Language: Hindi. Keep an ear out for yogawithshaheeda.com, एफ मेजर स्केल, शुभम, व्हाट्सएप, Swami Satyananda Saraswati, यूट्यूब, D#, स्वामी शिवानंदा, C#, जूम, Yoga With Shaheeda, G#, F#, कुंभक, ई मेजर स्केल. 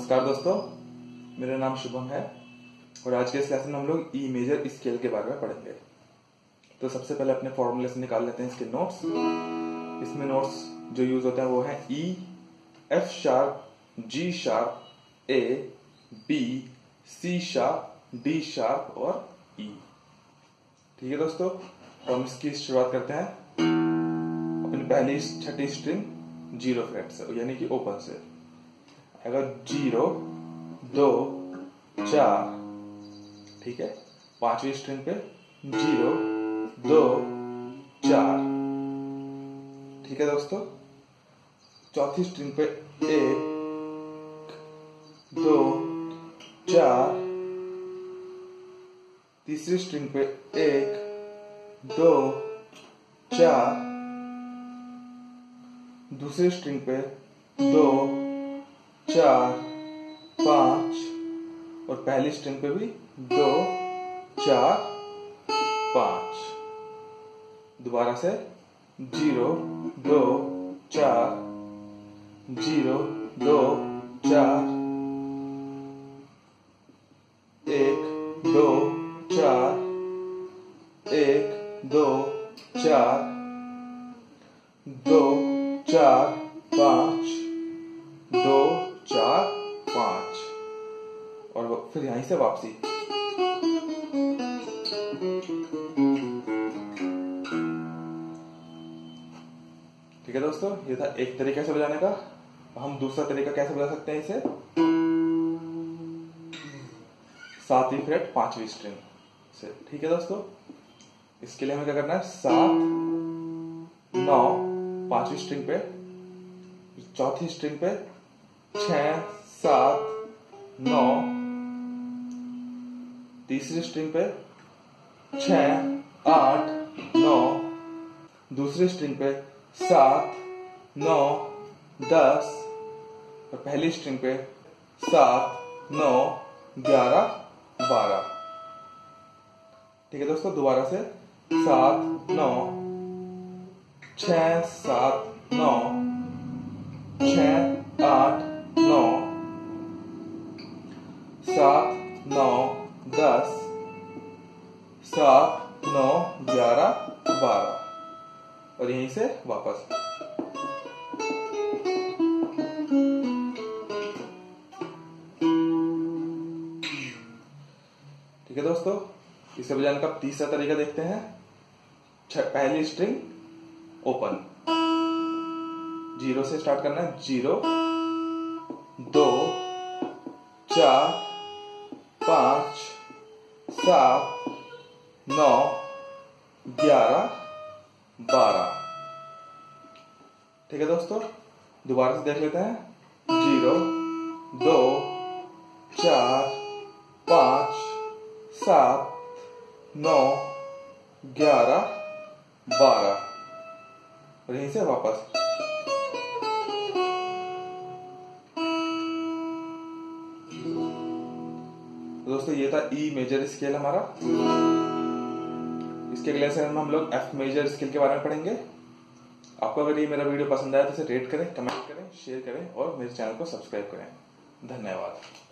नमस्कार दोस्तों, मेरा नाम शुभम है और आज के इस लेसन में हम लोग ई मेजर स्केल के बारे में पढ़ेंगे। तो सबसे पहले अपने फॉर्मूले से निकाल लेते हैं इसके नोट्स। इसमें नोट्स जो यूज होता है वो है E, F#, G#, A, B, C#, D# और E। ठीक है दोस्तों, तो हम इसकी शुरुआत करते हैं अपनी पहली छठी स्ट्रिंग जीरो फ्रेट से, यानी कि ओपन से। अगर 0, 2, 4, ठीक है, पांचवी स्ट्रिंग पे 0, 2, 4। ठीक है दोस्तों, चौथी स्ट्रिंग पे 1, 2, 4। तीसरी स्ट्रिंग पे 1, 2, 4। दूसरी स्ट्रिंग पे 2, 4, 5 और पहली स्ट्रिंग पे भी 2, 4, 5। दोबारा से 0, 2, 4, 0, 2, 4, 1, 2, 4, 1, 2, 4, 2, 4, 5, 2, 4, 5 और फिर यहीं से वापसी। ठीक है दोस्तों, ये था एक तरीका से बजाने का। हम दूसरा तरीका कैसे बजा सकते हैं इसे? 7वीं फ्रेट 5वीं स्ट्रिंग से। ठीक है दोस्तों, इसके लिए हमें क्या करना है? 7, 9 5वीं स्ट्रिंग पे, चौथी स्ट्रिंग पे 6, 7, 9, तीसरी स्ट्रिंग पे 6, 8, 9, दूसरी स्ट्रिंग पे 7, 9, 10 और पहली स्ट्रिंग पे 7, 9, 11, 12। ठीक है दोस्तों, दोबारा से 7, 9, 6, 7, 9, 6, 8, 9, 7, 9, 10, 7, 9, 11, 12 और यहीं से वापस। ठीक है दोस्तों, इसे बजाने का तीसरा तरीका देखते हैं। पहली स्ट्रिंग ओपन, 0 से स्टार्ट करना है। 0, 2, 4, 5, 7, 9, 11, 12। ठीक है दोस्तों, दोबारा से देख लेते हैं। 0, 2, 4, 5, 7, 9, 11, 12 और यहीं से वापस। दोस्तों, ये था ई मेजर स्केल हमारा। इसके अगले सेशन में हम लोग एफ मेजर स्केल के बारे में पढ़ेंगे। आपको अगर ये मेरा वीडियो पसंद आया तो इसे रेट करें, कमेंट करें, शेयर करें और मेरे चैनल को सब्सक्राइब करें। धन्यवाद।